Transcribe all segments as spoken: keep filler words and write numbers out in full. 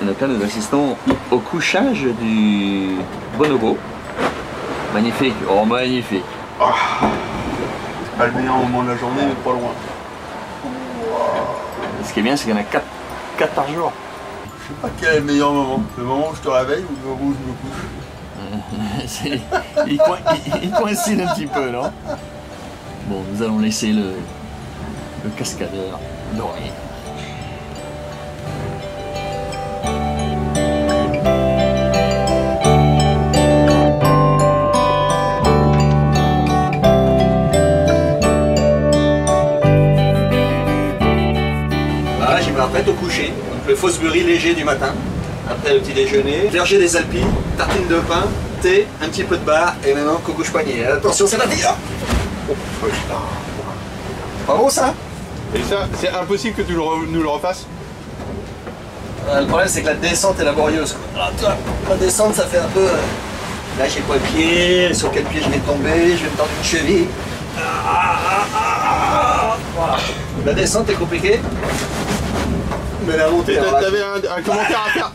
dans lequel nous assistons au couchage du bonobo. Magnifique, oh magnifique. Oh, c'est pas le meilleur moment de la journée, mais pas loin. Ce qui est bien, c'est qu'il y en a quatre, quatre par jour. Je sais pas quel est le meilleur moment. Le moment où je te réveille ou le moment où je me couche? il, coin, il, il coïncide un petit peu, non? Bon, nous allons laisser le, le cascadeur dormir. Au coucher, donc le fausse-berry léger du matin, après le petit déjeuner, verger des Alpilles, tartine de pain, thé, un petit peu de bar et maintenant coco panier. Attention, c'est parti. C'est pas beau ça? Et ça, c'est impossible que tu le re, nous le refasses. Euh, le problème c'est que la descente est laborieuse. Alors, toi, la descente ça fait un peu... Là j'ai pas de pied, sur quel pied je vais tomber, je vais me tendre une cheville. Ah, ah, ah, voilà. La descente est compliquée. Mais la montée, t'avais un, un commentaire à faire.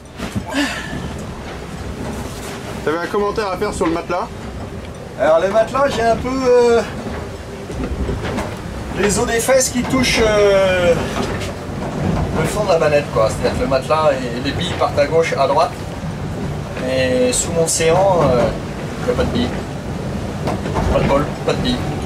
T'avais un commentaire à faire sur le matelas. Alors le matelas, j'ai un peu euh, les os des fesses qui touchent euh, le fond de la banette, quoi. C'est-à-dire que le matelas et les billes partent à gauche, à droite. Et sous mon séant, euh, j'ai pas de billes. Pas de bol, pas de billes.